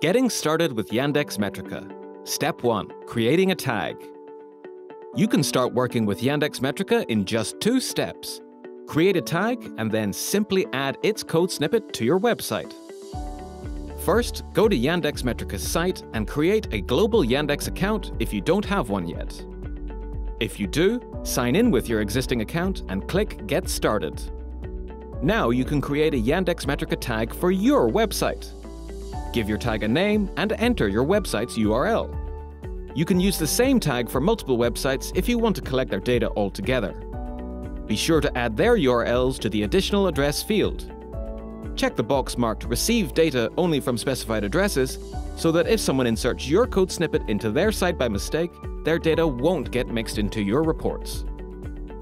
Getting started with Yandex.Metrica. Step 1. Creating a tag. You can start working with Yandex.Metrica in just 2 steps. Create a tag and then simply add its code snippet to your website. First, go to Yandex.Metrica's site and create a global Yandex account if you don't have one yet. If you do, sign in with your existing account and click Get Started. Now you can create a Yandex.Metrica tag for your website. Give your tag a name and enter your website's URL. You can use the same tag for multiple websites if you want to collect their data all together. Be sure to add their URLs to the additional address field. Check the box marked Receive Data Only from Specified Addresses so that if someone inserts your code snippet into their site by mistake, their data won't get mixed into your reports.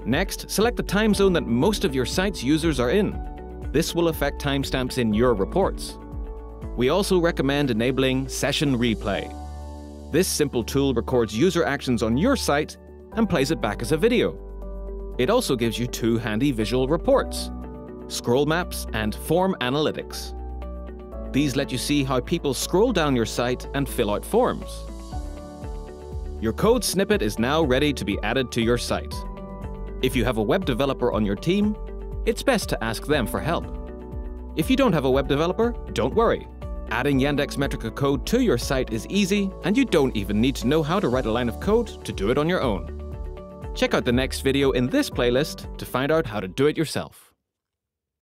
Next, select the time zone that most of your site's users are in. This will affect timestamps in your reports. We also recommend enabling Session Replay. This simple tool records user actions on your site and plays it back as a video. It also gives you 2 handy visual reports: Scroll Maps and Form Analytics. These let you see how people scroll down your site and fill out forms. Your code snippet is now ready to be added to your site. If you have a web developer on your team, it's best to ask them for help. If you don't have a web developer, don't worry. Adding Yandex.Metrica code to your site is easy, and you don't even need to know how to write a line of code to do it on your own. Check out the next video in this playlist to find out how to do it yourself.